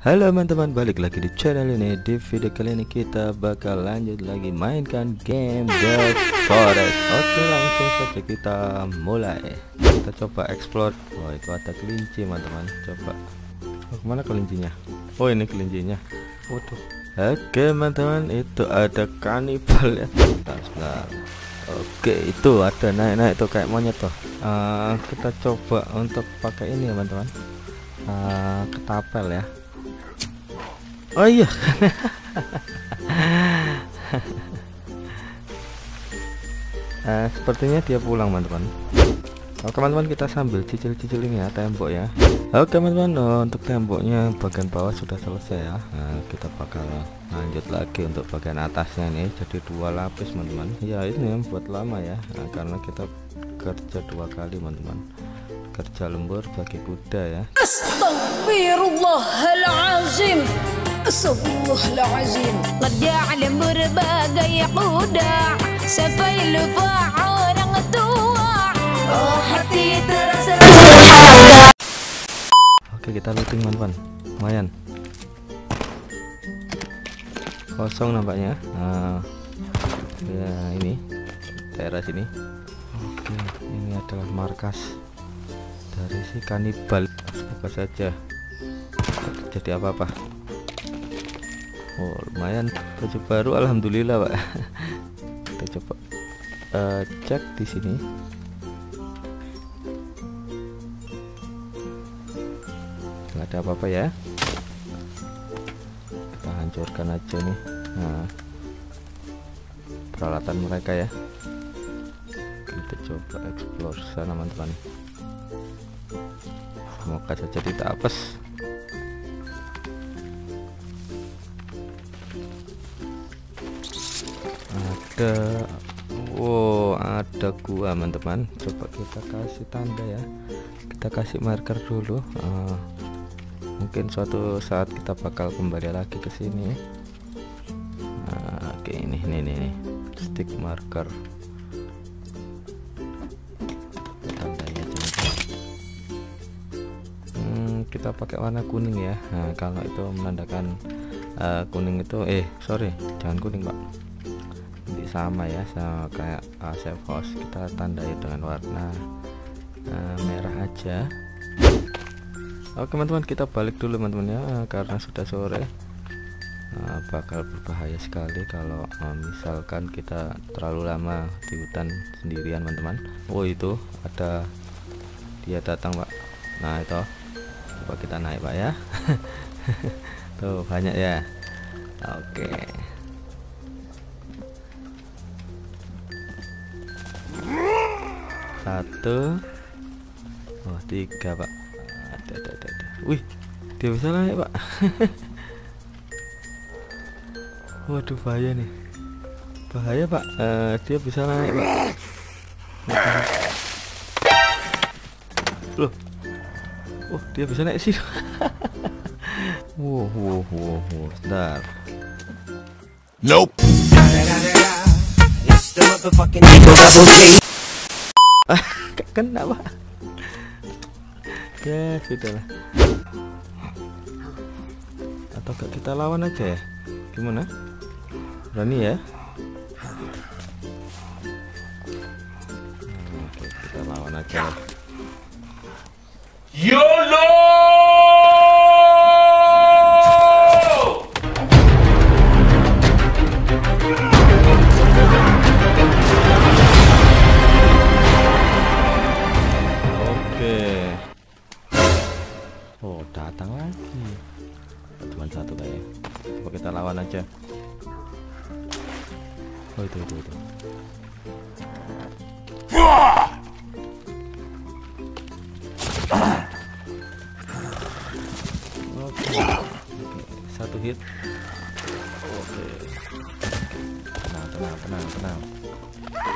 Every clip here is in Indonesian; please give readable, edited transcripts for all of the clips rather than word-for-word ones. Halo teman-teman, balik lagi di channel ini. Di video kali ini kita bakal lanjut lagi mainkan game The Forest. Oke, langsung saja kita mulai. Kita coba explore. Wah, itu ada kelinci teman-teman. Coba kemana kelincinya? Oh, ini kelincinya. Waduh. Oke teman-teman, itu ada kanibal ya. Sebentar. Oke, itu ada naik-naik tuh kayak monyet tuh. Kita coba untuk pakai ini teman-teman. Ketapel ya. Oh iya. Sepertinya dia pulang teman-teman. Oke teman-teman, kita sambil cicil-cicilin ya tembok ya. Oke teman-teman, untuk temboknya bagian bawah sudah selesai ya. Nah, kita bakal lanjut lagi untuk bagian atasnya nih. Jadi dua lapis teman-teman. Ya ini buat lama ya. Nah, karena kita kerja dua kali teman-teman. Kerja lembur bagi kuda ya. Astagfirullahalazim. Astagfirullahaladzim. Kerja lembur bagai kuda sampai lupa orang tua. Oh, hati terasa berharga. Oke, kita looting teman-teman. Lumayan. Kosong nampaknya. Nah, ya ini daerah sini. Oke, ini adalah markas dari si kanibal. Semoga saja jadi apa-apa. Oh, lumayan baju baru, alhamdulillah Pak. Kita coba cek di sini. Nggak ada apa-apa ya. Kita hancurkan aja nih. Nah, peralatan mereka ya. Kita coba explore sana teman-teman. Semoga saja tidak apes. Ada, wow, ada gua teman-teman. Coba kita kasih tanda ya. Kita kasih marker dulu. Mungkin suatu saat kita bakal kembali lagi ke sini. Oke, ini stick marker. Kita pakai warna kuning ya. Nah, kalau itu menandakan kuning itu sorry, jangan kuning Pak, nanti sama ya sama kayak safe house. Kita tandai dengan warna merah aja. Oke teman-teman, kita balik dulu teman-teman ya, karena sudah sore. Bakal berbahaya sekali kalau misalkan kita terlalu lama di hutan sendirian teman-teman. Oh, itu ada dia datang Pak. Nah, itu coba kita naik Pak ya. Tuh banyak ya. Oke, satu, oh tiga Pak. Ada. Wih, dia bisa naik Pak. Waduh, bahaya nih, bahaya Pak. Dia bisa naik Pak. Loh, oh, dia bisa naik sih. Wow. Bentar. Nope. Kena Pak. Ya sudahlah. Atau gak kita lawan aja ya? Gimana? Berani ya? Oke, kita lawan aja. YOLO. Oke. Oh, datang lagi. Cuma satu kayaknya. Coba kita lawan aja. Oh, itu. Satu hit. Oke.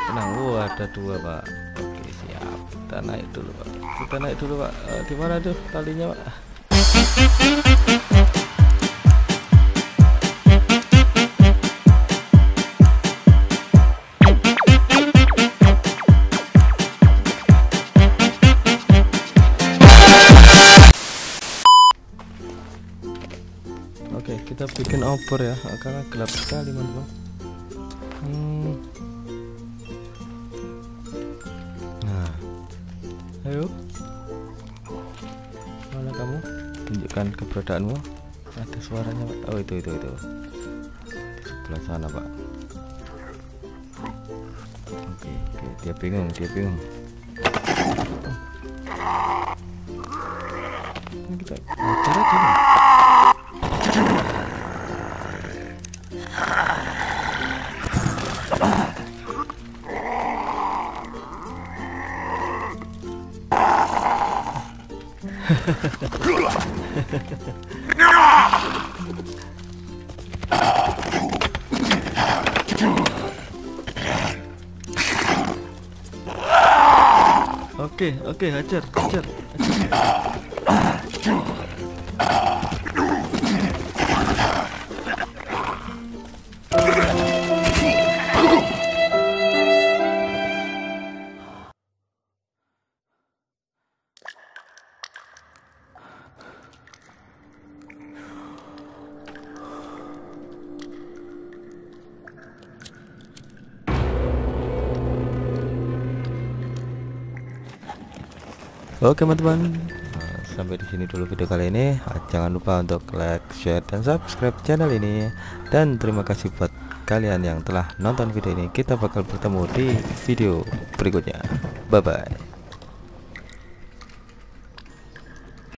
Tenang. Oh, ada dua Pak. Oke, siap. Kita naik dulu Pak. Di mana tuh talinya Pak? Oke, kita bikin obor ya, karena gelap sekali teman-teman. Nah, ayo, mana kamu? Tunjukkan keberadaanmu. Ada suaranya Pak. Oh itu di sebelah sana Pak. Oke, dia bingung. Ini kita bicara dulu. Oke, hajar. Oke teman-teman, sampai di sini dulu video kali ini. Jangan lupa untuk like, share, dan subscribe channel ini. Dan terima kasih buat kalian yang telah nonton video ini. Kita bakal bertemu di video berikutnya. Bye bye.